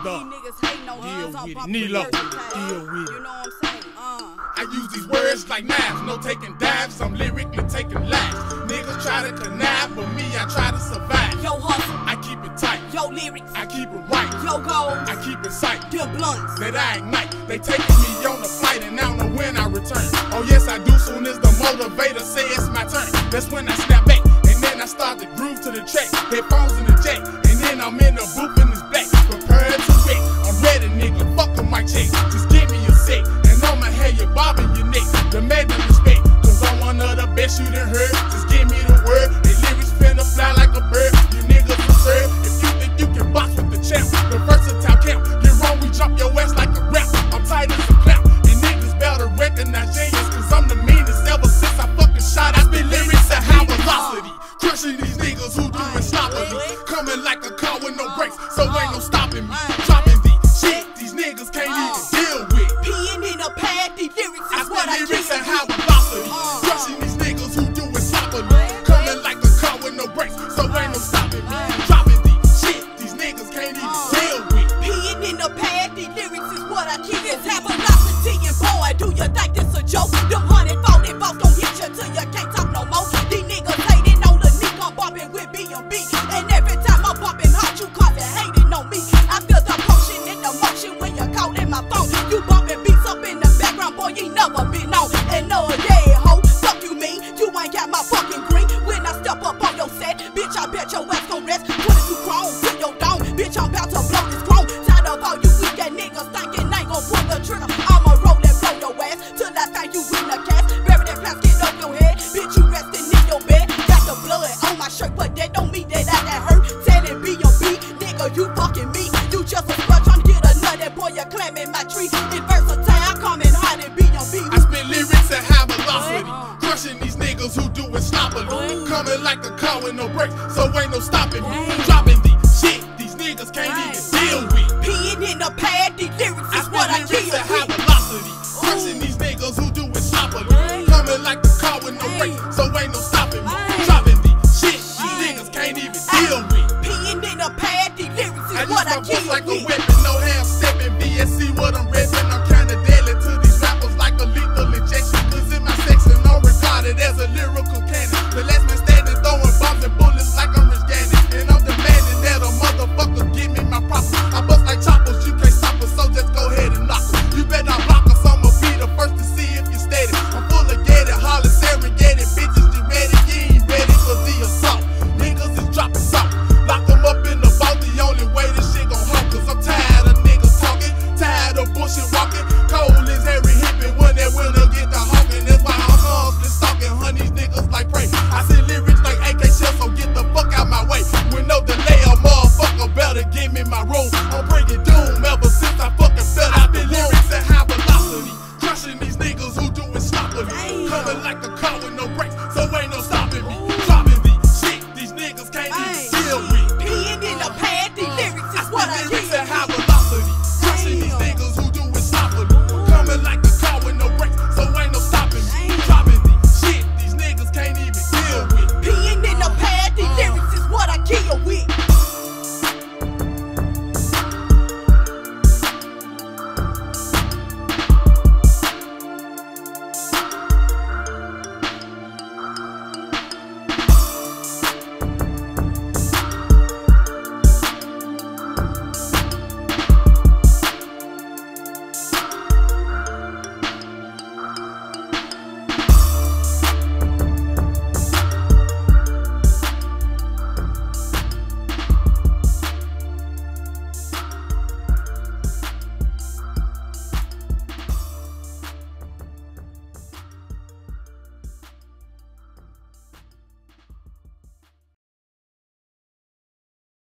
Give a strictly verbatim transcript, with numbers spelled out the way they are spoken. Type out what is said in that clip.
it up. Deal with it. Kneel up. Deal with it. You know what I'm saying? I use these words like knives. No taking dives. I'm lyrically taking lives. Niggas try to connive, but me, I try to survive. Yo, hustle. I keep it tight. Yo, lyrics. I keep it right. Yo, goals. I keep it sight. Yo, blunts. That I ignite. They taking me on the flight, and I don't know when I return. Oh, yes, I do. Soon as the motivator say it's my turn, that's when I snap back. And then I start to groove to the track. Headphones in the jack. And then I'm in the booth and it's black. Prepared to wreck. I'm ready, nigga. Fuck with my check. Just give me a sec. You're bobbing your neck, demanding respect. Cause I'm one of the best you done heard. Just give me the word, and lyrics finna fly like a bird. You niggas absurd. If you think you can box with the champ, the versatile camp, get wrong, we jump your ass like a rap. I'm tight as a clown, and niggas better recognize genius. Cause I'm the meanest ever since I fucking shot. I spit lyrics at high velocity, crushing these niggas who do it sloppily. Coming like a car with no brakes, so ain't no stopping me. Dropping the shit these niggas can't even deal with. Peeing in a pad, these lyrics is what I do. I spit lyrics at high velocity, crushing these niggas who do it sloppily. Coming like a car with no brakes, so ain't no stopping me. Dropping the shit these niggas can't even deal with. Peeing in a pad, these lyrics is what I keep. It's high velocity, and boy, do you think this a joke? The hundred fold involved don't hit you till you can't talk no more. These niggas hating on the nigga, I'm bumping with B and B, and every time I'm bumping hard, you call it hating on me. I feel the potion in the motion when you're calling my phone. You bumping beats up in the background, boy, you never been on. And no, yeah, ho, fuck you mean, you ain't got my fucking green. When I step up on your set, bitch, I bet your ass gon' rest. twenty-two chrome, put your dome, bitch, I'm about to blow this chrome. Tired of all you weak ass niggas thinking I ain't gon' pull the trigger. I'ma roll and blow your ass till I find you in the cast. Bury that plastic up your head, bitch, you resting in your bed. Got the blood on my shirt, but that don't mean that I got hurt. Telling B and B, nigga, you fucking me. You just a slut, tryna get another boy, you're climbing my tree. It's versatile, coming hard and B and B. I spit lyrics at high velocity, crushing these niggas who do it sloppily. Coming like a car with no brakes, so ain't no stopping me. Dropping the shit these niggas can't even deal with. Peeing in the pad, these lyrics.